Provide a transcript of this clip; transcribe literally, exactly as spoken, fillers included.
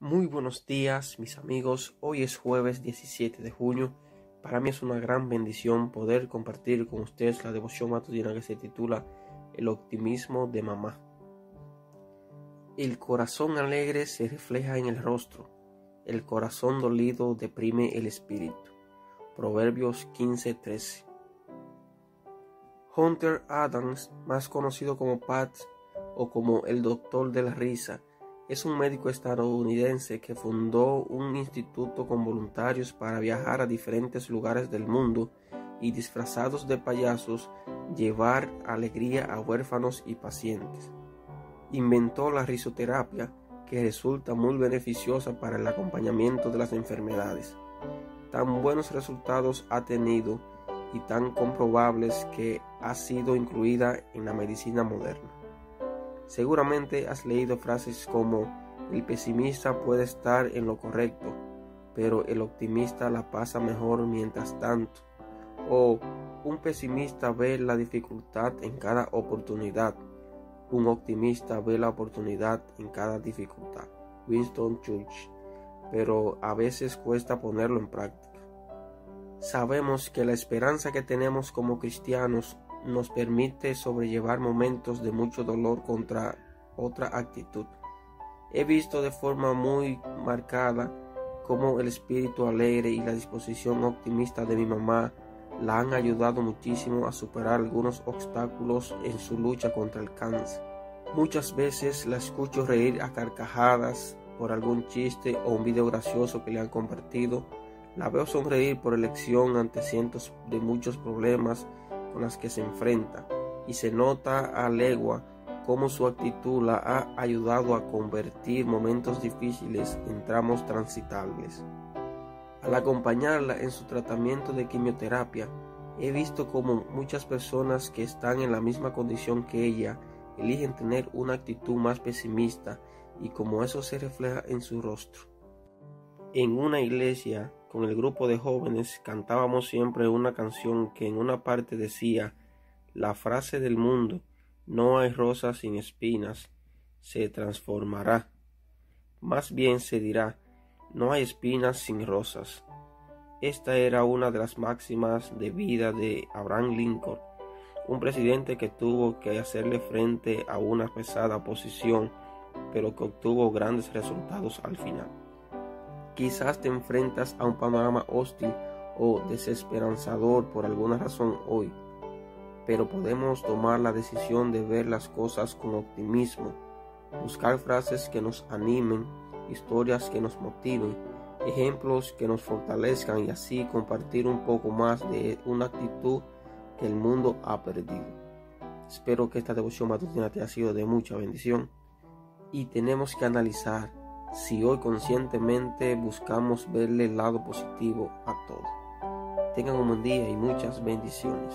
Muy buenos días, mis amigos. Hoy es jueves diecisiete de junio. Para mí es una gran bendición poder compartir con ustedes la devoción matutina que se titula El optimismo de mamá. El corazón alegre se refleja en el rostro. El corazón dolido deprime el espíritu. Proverbios quince trece. Hunter Adams, más conocido como Pat o como el Doctor de la Risa, es un médico estadounidense que fundó un instituto con voluntarios para viajar a diferentes lugares del mundo y, disfrazados de payasos, llevar alegría a huérfanos y pacientes. Inventó la risoterapia, que resulta muy beneficiosa para el acompañamiento de las enfermedades. Tan buenos resultados ha tenido y tan comprobables que ha sido incluida en la medicina moderna. Seguramente has leído frases como: el pesimista puede estar en lo correcto, pero el optimista la pasa mejor mientras tanto, o un pesimista ve la dificultad en cada oportunidad, un optimista ve la oportunidad en cada dificultad. Winston Churchill. Pero a veces cuesta ponerlo en práctica. Sabemos que la esperanza que tenemos como cristianos nos permite sobrellevar momentos de mucho dolor contra otra actitud. He visto de forma muy marcada cómo el espíritu alegre y la disposición optimista de mi mamá la han ayudado muchísimo a superar algunos obstáculos en su lucha contra el cáncer. Muchas veces la escucho reír a carcajadas por algún chiste o un video gracioso que le han compartido. La veo sonreír por elección ante cientos de muchos problemas con las que se enfrenta, y se nota a legua cómo su actitud la ha ayudado a convertir momentos difíciles en tramos transitables. Al acompañarla en su tratamiento de quimioterapia, he visto cómo muchas personas que están en la misma condición que ella eligen tener una actitud más pesimista, y cómo eso se refleja en su rostro. En una iglesia, con el grupo de jóvenes, cantábamos siempre una canción que en una parte decía la frase del mundo: no hay rosa sin espinas, se transformará. Más bien se dirá: no hay espinas sin rosas. Esta era una de las máximas de vida de Abraham Lincoln, un presidente que tuvo que hacerle frente a una pesada oposición, pero que obtuvo grandes resultados al final. Quizás te enfrentas a un panorama hostil o desesperanzador por alguna razón hoy, pero podemos tomar la decisión de ver las cosas con optimismo, buscar frases que nos animen, historias que nos motiven, ejemplos que nos fortalezcan, y así compartir un poco más de una actitud que el mundo ha perdido. Espero que esta devoción matutina te haya sido de mucha bendición, y tenemos que analizar si hoy conscientemente buscamos verle el lado positivo a todo. Tengan un buen día y muchas bendiciones.